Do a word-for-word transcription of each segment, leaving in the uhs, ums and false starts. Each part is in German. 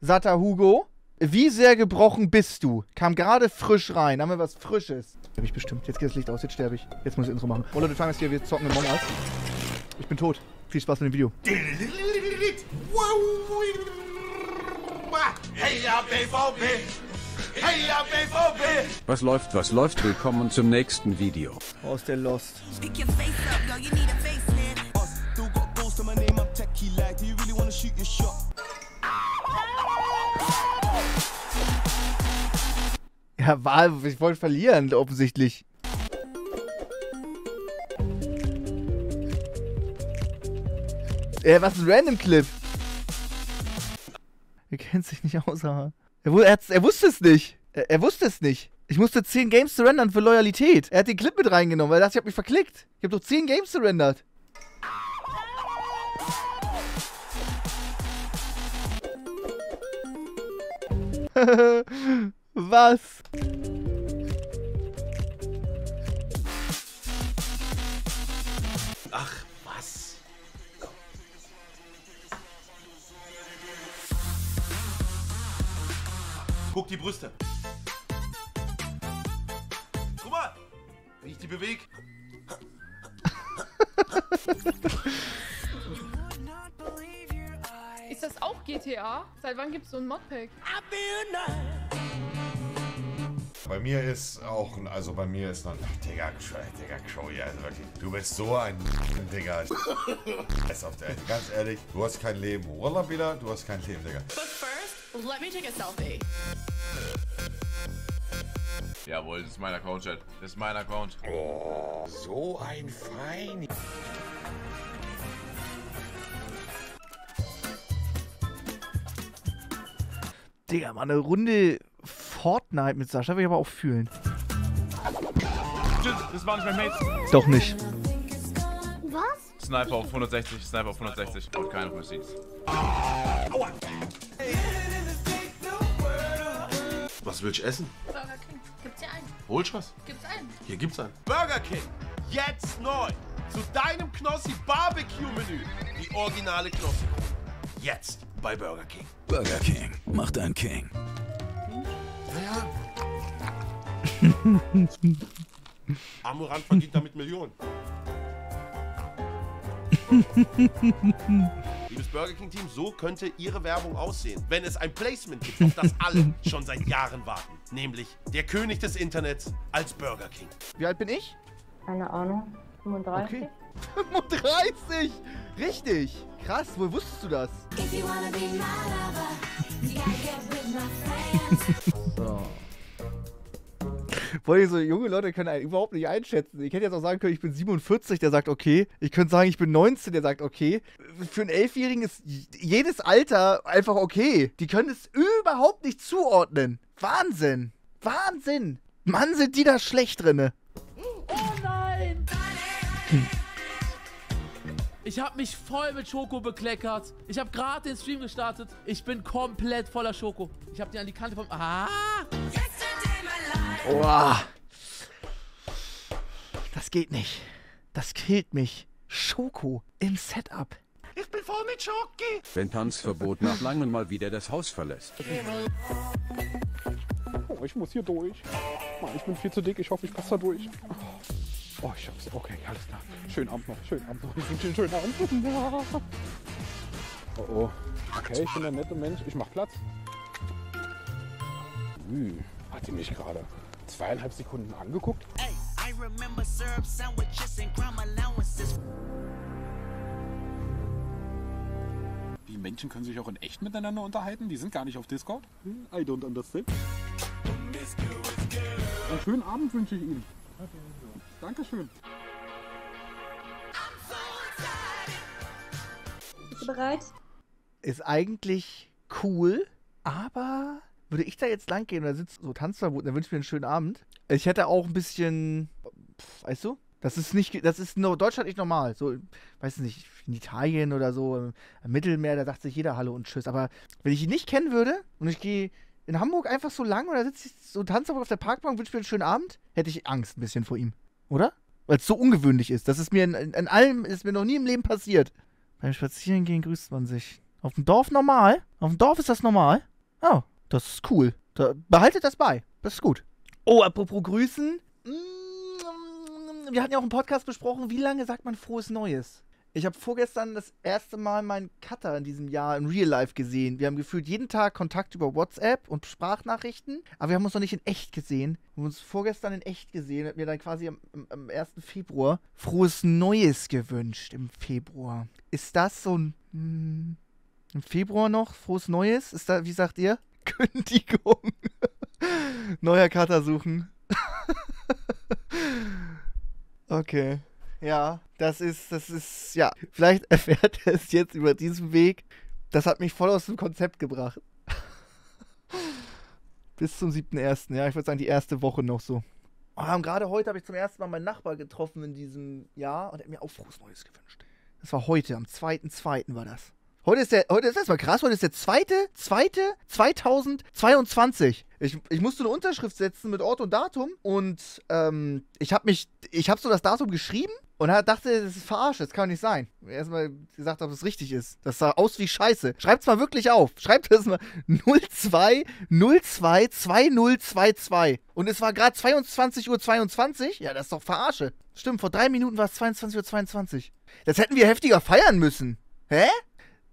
Satter Hugo, wie sehr gebrochen bist du? Kam gerade frisch rein, haben wir was Frisches. Hab ich bestimmt. Jetzt geht das Licht aus, jetzt sterbe ich. Jetzt muss ich Intro machen. Oh Leute, wir fangen jetzt hier, wir zocken im Among Us. Ich bin tot. Viel Spaß mit dem Video. Was läuft, was läuft? Willkommen zum nächsten Video. Aus der Lost. Ja, war, ich wollte verlieren, offensichtlich. Äh, was ein Random Clip? Er kennt sich nicht aus, aber. Er, er, er wusste es nicht. Er, er wusste es nicht. Ich musste zehn Games surrendern für Loyalität. Er hat den Clip mit reingenommen, weil er dachte, ich hab mich verklickt. Ich hab doch zehn Games surrendert. Was? Ach, was? Guck die Brüste. Guck mal, wie ich die bewege. Ist das auch G T A? Seit wann gibt's so ein Modpack? Bei mir ist auch, also bei mir ist noch, ach, Digga, Digga, Crow, ja, also wirklich, du bist so ein Digga. Scheiß auf der, ganz ehrlich, du hast kein Leben. Wallah, wieder, du hast kein Leben, Digga. But first, let me take a selfie. Jawohl, das ist mein Account, Chat. Das ist mein Account. Oh, so ein Feini. Digga, mal eine Runde Fortnite mit Sascha will ich aber auch fühlen. Tschüss, das war nicht mein Mate. Doch nicht. Was? Sniper auf hundertsechzig, Sniper auf hundertsechzig. Und keine Rüstis. Was willst du essen? Burger King. Gibt's hier einen? Holst du was? Gibt's einen? Hier gibt's einen. Burger King. Jetzt neu. Zu deinem Knossi Barbecue-Menü. Die originale Knossi. Jetzt bei Burger King. Burger King. Macht ein King. Amorant verdient damit Millionen. Liebes Burger King Team, so könnte Ihre Werbung aussehen, wenn es ein Placement gibt, auf das alle schon seit Jahren warten. Nämlich der König des Internets als Burger King. Wie alt bin ich? Keine Ahnung. fünfunddreißig. Okay. fünfunddreißig! Richtig! Krass, woher wusstest du das? So. Vor allem so junge Leute können einen überhaupt nicht einschätzen. Ich hätte jetzt auch sagen können, ich bin siebenundvierzig, der sagt okay. Ich könnte sagen, ich bin neunzehn, der sagt okay. Für einen Elfjährigen ist jedes Alter einfach okay. Die können es überhaupt nicht zuordnen. Wahnsinn. Wahnsinn. Mann, sind die da schlecht drinne. Oh nein. Hm. Ich habe mich voll mit Schoko bekleckert. Ich habe gerade den Stream gestartet. Ich bin komplett voller Schoko. Ich habe den an die Kante vom... Ah! Oha. Das geht nicht. Das killt mich. Schoko im Setup. Ich bin voll mit Schoki. Wenn Tanzverbot nach langem mal wieder das Haus verlässt. Oh, ich muss hier durch. Mann, ich bin viel zu dick. Ich hoffe, ich passe da durch. Oh, ich hab's. Okay, alles klar. Schönen Abend noch. Schönen Abend noch. Ich wünsche einen schönen Abend. Oh, oh. Okay, ich bin der nette Mensch. Ich mach Platz. Ui, hat die mich gerade zweieinhalb Sekunden angeguckt? Hey, I remember syrup sandwiches and crime allowances. Die Menschen können sich auch in echt miteinander unterhalten. Die sind gar nicht auf Discord. I don't understand. Einen schönen Abend wünsche ich Ihnen. Dankeschön. Bist du bereit? Ist eigentlich cool, aber würde ich da jetzt lang gehen und da sitzt so Tanzverbot, dann wünsche ich mir einen schönen Abend. Ich hätte auch ein bisschen, pf, weißt du, das ist nicht, das ist in Deutschland nicht normal. So, weiß ich nicht, in Italien oder so, im Mittelmeer, da sagt sich jeder Hallo und Tschüss. Aber wenn ich ihn nicht kennen würde und ich gehe in Hamburg einfach so lang oder sitze ich so Tanzverbot auf der Parkbank, wünsche ich mir einen schönen Abend, hätte ich Angst ein bisschen vor ihm. Oder? Weil es so ungewöhnlich ist. Das ist mir in, in, in allem, ist mir noch nie im Leben passiert. Beim Spazierengehen grüßt man sich. Auf dem Dorf normal? Auf dem Dorf ist das normal? Oh, das ist cool. Da, behaltet das bei. Das ist gut. Oh, apropos Grüßen. Wir hatten ja auch einen Podcast besprochen, wie lange sagt man frohes Neues? Ich habe vorgestern das erste Mal meinen Cutter in diesem Jahr in Real Life gesehen. Wir haben gefühlt jeden Tag Kontakt über WhatsApp und Sprachnachrichten, aber wir haben uns noch nicht in echt gesehen. Wir haben uns vorgestern in echt gesehen und hat mir dann quasi am, am ersten Februar frohes Neues gewünscht im Februar. Ist das so ein... Mh, im Februar noch? Frohes Neues? Ist da, wie sagt ihr? Kündigung. Neuer Cutter suchen. Okay. Ja, das ist, das ist, ja. Vielleicht erfährt er es jetzt über diesen Weg. Das hat mich voll aus dem Konzept gebracht. Bis zum siebten ersten Ja, ich würde sagen, die erste Woche noch so. Und gerade heute habe ich zum ersten Mal meinen Nachbar getroffen in diesem Jahr und er hat mir auch frohes Neues gewünscht. Das war heute, am zweiten zweiten war das. Heute ist der, heute ist erstmal krass, heute ist der zweite zweite zweitausendzweiundzwanzig. Ich, ich musste eine Unterschrift setzen mit Ort und Datum und ähm, ich habe mich, ich habe so das Datum geschrieben und dachte, das ist verarscht, das kann nicht sein. Erstmal gesagt, ob es richtig ist. Das sah aus wie Scheiße. Schreibt's mal wirklich auf. Schreibt das mal null zwei null zwei zweitausendzweiundzwanzig. Und es war gerade zweiundzwanzig Uhr zweiundzwanzig. Ja, das ist doch Verarsche. Stimmt, vor drei Minuten war es zweiundzwanzig Uhr zweiundzwanzig. Das hätten wir heftiger feiern müssen. Hä?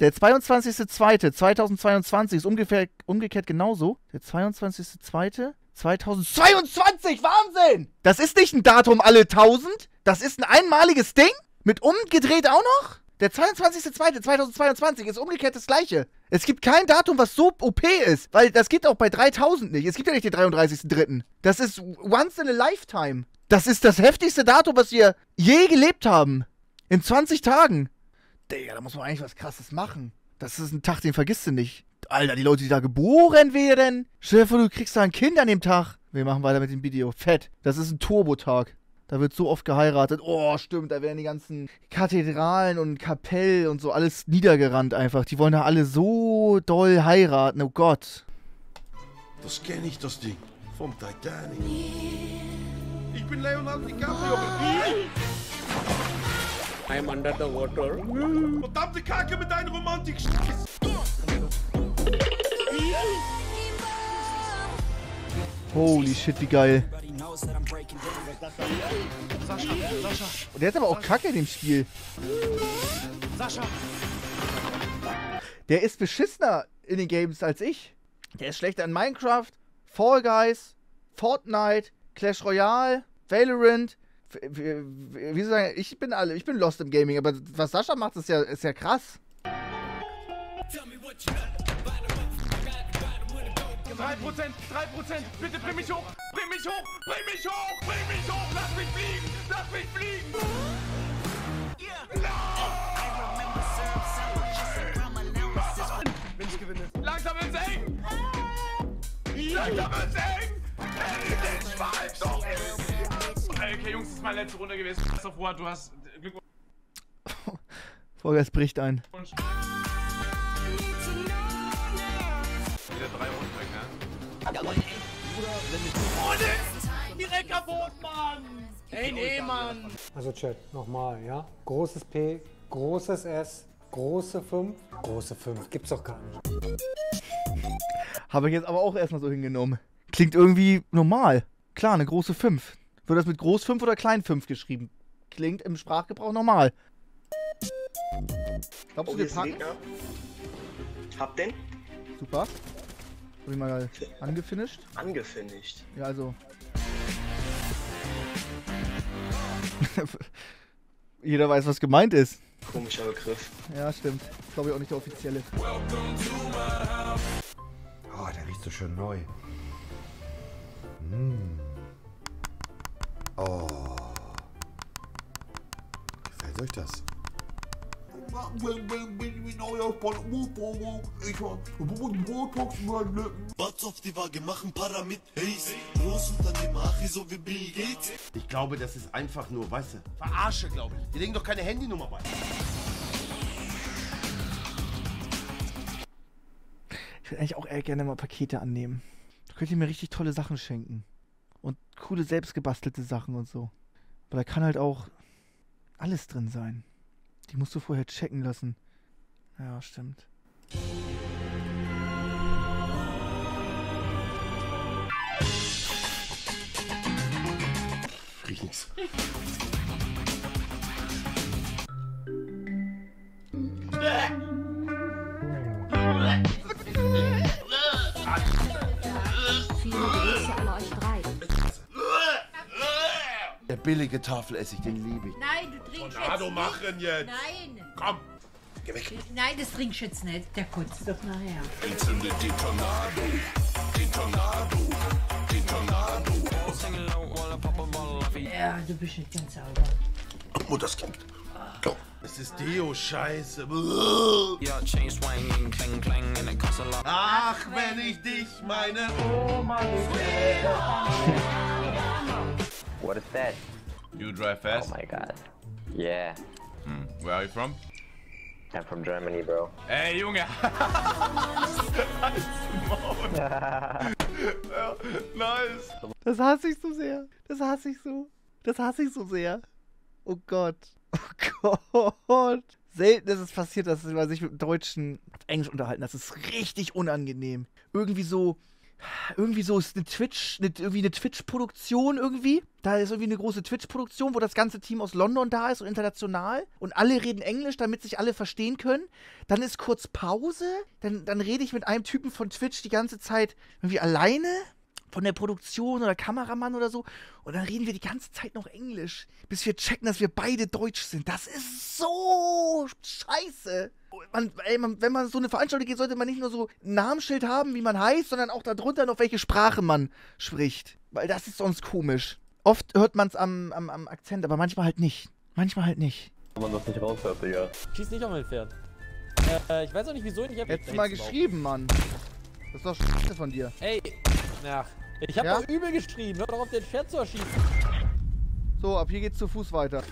Der zweiundzwanzigste zweite zweitausendzweiundzwanzig ist ungefähr umgekehrt genauso. Der zweiundzwanzigste zweite zweitausendzweiundzwanzig! Wahnsinn! Das ist nicht ein Datum alle tausend. Das ist ein einmaliges Ding. Mit umgedreht auch noch. Der zweiundzwanzigste zweite zweitausendzweiundzwanzig ist umgekehrt das gleiche. Es gibt kein Datum, was so O P ist. Weil das geht auch bei dreitausend nicht. Es gibt ja nicht den dreiunddreißigsten dritten Das ist once in a lifetime. Das ist das heftigste Datum, was wir je gelebt haben. In zwanzig Tagen. Digga, da muss man eigentlich was Krasses machen. Das ist ein Tag, den vergisst du nicht. Alter, die Leute, die da geboren werden. Stell dir vor, du kriegst da ein Kind an dem Tag. Wir machen weiter mit dem Video. Fett. Das ist ein Turbotag. Da wird so oft geheiratet. Oh, stimmt, da werden die ganzen Kathedralen und Kapellen und so alles niedergerannt einfach. Die wollen da alle so doll heiraten. Oh Gott. Das kenne ich, das Ding. Vom Titanic. Ich bin Leonardo DiCaprio. I'm under the water. Verdammte Kacke mit deinen Romantik-Scheiß! Holy shit, wie geil. Sascha, Sascha. Und der ist aber auch kacke in dem Spiel. Sascha. Der ist beschissener in den Games als ich. Der ist schlechter in Minecraft, Fall Guys, Fortnite, Clash Royale, Valorant. Wie soll ich sagen, ich bin alle, ich bin lost im Gaming, aber was Sascha macht, ist ja, ist ja krass. drei Prozent, drei Prozent, bitte bring mich hoch, bring mich hoch, bring mich hoch, bring mich hoch, lass mich fliegen, lass mich fliegen. Nein! Wenn ich gewinne. Langsam wird's eng. Langsam wird's eng. Okay, Jungs, das ist meine letzte Runde gewesen. Pass auf, du hast Glück. Vorwärts bricht ein. Wieder drei Runden weg, ne? Ohne! Direkt kaputt, Mann! Ey, nee, Mann! Also, Chat, nochmal, ja? Großes P, großes S, große fünf, große fünf. Gibt's doch gar nicht. Habe ich jetzt aber auch erstmal so hingenommen. Klingt irgendwie normal. Klar, eine große fünf. Wird das mit groß fünf oder klein fünf geschrieben? Klingt im Sprachgebrauch normal. Glaubst du, wir packen? Hab den. Super. Hab ich mal angefinisht. Angefinisht. Ja, also. Jeder weiß, was gemeint ist. Komischer Begriff. Ja, stimmt. Das glaube ich auch nicht der offizielle. Oh, der riecht so schön neu. Mm. Oh. Gefällt euch das? Ich glaube, das ist einfach nur, weißt du, Verarsche, glaube ich. Die legen doch keine Handynummer bei. Ich würde eigentlich auch eher gerne mal Pakete annehmen. Da könnt ihr mir richtig tolle Sachen schenken. Und coole, selbstgebastelte Sachen und so. Aber da kann halt auch alles drin sein. Die musst du vorher checken lassen. Ja, stimmt. Riecht nichts. Der billige Tafelessig, den liebe ich. Nein, du trinkst Tornado jetzt machen nicht. Jetzt. Nein. Komm, geh weg. Nein, das trinkst du jetzt nicht. Der kotzt doch nachher. Entzündet die Tornado, die Tornado, die Tornado. Ja, du bist nicht ganz sauber. Mutterskind. Oh. Es ist Deo-Scheiße. Ach, wenn ich dich meine Oma sehe. What is that? You drive fast? Oh my god. Yeah. Hmm. Where are you from? I'm from Germany, bro. Ey, Junge! Nice! Das hasse ich so sehr. Das hasse ich so. Das hasse ich so sehr. Oh Gott. Oh Gott. Selten ist es passiert, dass man sich mit einem Deutschen auf Englisch unterhalten. Das ist richtig unangenehm. Irgendwie so... Irgendwie so ist eine Twitch, eine, irgendwie eine Twitch-Produktion irgendwie. Da ist irgendwie eine große Twitch-Produktion, wo das ganze Team aus London da ist und international. Und alle reden Englisch, damit sich alle verstehen können. Dann ist kurz Pause. Dann, dann rede ich mit einem Typen von Twitch die ganze Zeit irgendwie alleine. Von der Produktion oder Kameramann oder so. Und dann reden wir die ganze Zeit noch Englisch. Bis wir checken, dass wir beide deutsch sind. Das ist so scheiße. Man, ey, man, wenn man so eine Veranstaltung geht, sollte man nicht nur so ein Namensschild haben, wie man heißt, sondern auch darunter noch, welche Sprache man spricht. Weil das ist sonst komisch. Oft hört man es am, am, am Akzent, aber manchmal halt nicht. Manchmal halt nicht. Wenn man das nicht raushört, Digga. Schieß nicht auf mein Pferd. Äh, ich weiß auch nicht, wieso ich nicht... Hättest mal geschrieben, Mann. Das ist doch Scheiße von dir. Ey, ach, ich hab ja? doch übel geschrieben. Hör doch auf, den Pferd zu erschießen. So, ab hier geht's zu Fuß weiter.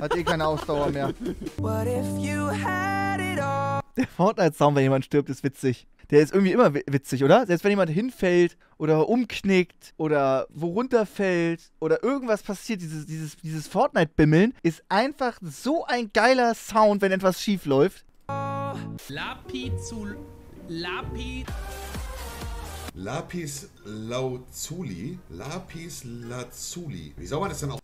Hat eh keine Ausdauer mehr. What if you had... Der Fortnite-Sound, wenn jemand stirbt, ist witzig. Der ist irgendwie immer witzig, oder? Selbst wenn jemand hinfällt oder umknickt oder wo runterfällt oder irgendwas passiert, dieses, dieses, dieses Fortnite-Bimmeln ist einfach so ein geiler Sound, wenn etwas schief läuft. Lapizul... Lapi... Lapis Lazuli. Lapis Lazuli. Wie soll man das denn auch...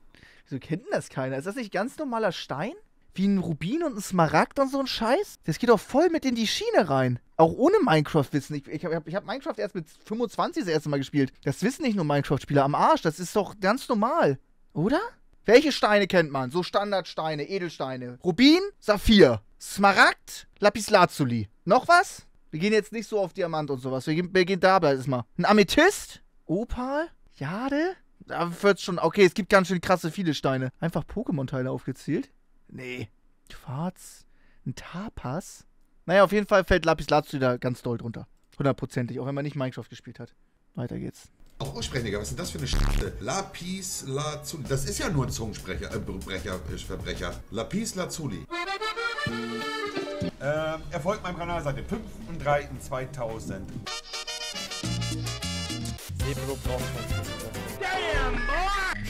Wieso kennt denn das keiner? Ist das nicht ganz normaler Stein? Wie ein Rubin und ein Smaragd und so ein Scheiß? Das geht doch voll mit in die Schiene rein. Auch ohne Minecraft-Wissen. Ich, ich habe ich hab Minecraft erst mit fünfundzwanzig das erste Mal gespielt. Das wissen nicht nur Minecraft-Spieler am Arsch. Das ist doch ganz normal. Oder? Welche Steine kennt man? So Standardsteine, Edelsteine. Rubin, Saphir, Smaragd, Lapislazuli. Noch was? Wir gehen jetzt nicht so auf Diamant und sowas. Wir gehen, wir gehen da bleiben mal. Ein Amethyst? Opal? Jade? Da wird's schon... Okay, es gibt ganz schön krasse viele Steine. Einfach Pokémon-Teile aufgezählt? Nee. Quarz? Ein Tapas? Naja, auf jeden Fall fällt Lapis Lazuli da ganz doll drunter. Hundertprozentig, auch wenn man nicht Minecraft gespielt hat. Weiter geht's. Auch Aussprechender, was ist denn das für eine Scheiße? Lapis Lazuli. Das ist ja nur ein Zungensprecher, äh, Brecher, äh, Verbrecher. Lapis Lazuli. Ähm, erfolgt meinem Kanal seit dem fünften dritten zweitausend.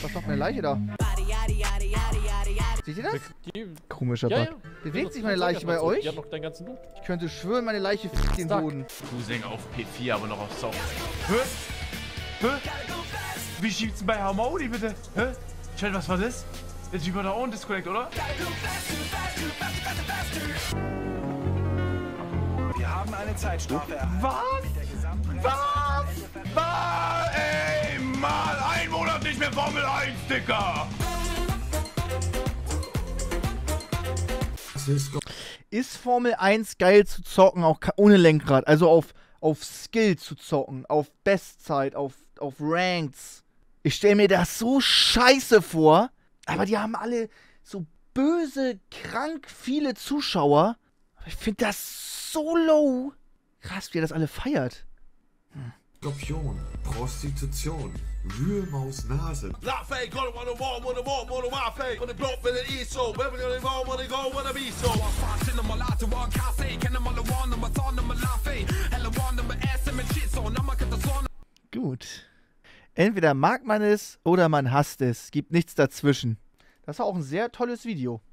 Was ist doch eine Leiche da? Seht ihr das? Komischer Bug. Ja, ja. Bewegt sich meine Leiche bei euch? Ich könnte schwören, meine Leiche fickt den Boden. Cousin auf P vier, aber noch auf Soft. Hä? Hä? Wie schiebt's denn bei Harmony bitte? Hä? Chat, was war das? Der Typ war da auch ein Disconnect, oder? Wir haben eine Zeitstrafe. Was? Was? Was? Ey, mal einen Monat nicht mehr Formel eins, Dicker! Ist Formel eins geil zu zocken, auch ohne Lenkrad? Also auf, auf Skill zu zocken, auf Bestzeit, auf, auf Ranks. Ich stelle mir das so scheiße vor, aber die haben alle so böse, krank viele Zuschauer. Aber ich finde das so low. Krass, wie ihr das alle feiert. Hm. Skorpion, Prostitution, Wühlmaus Nase. Gut. Entweder mag man es oder man hasst es. Gibt nichts dazwischen. Das war auch ein sehr tolles Video.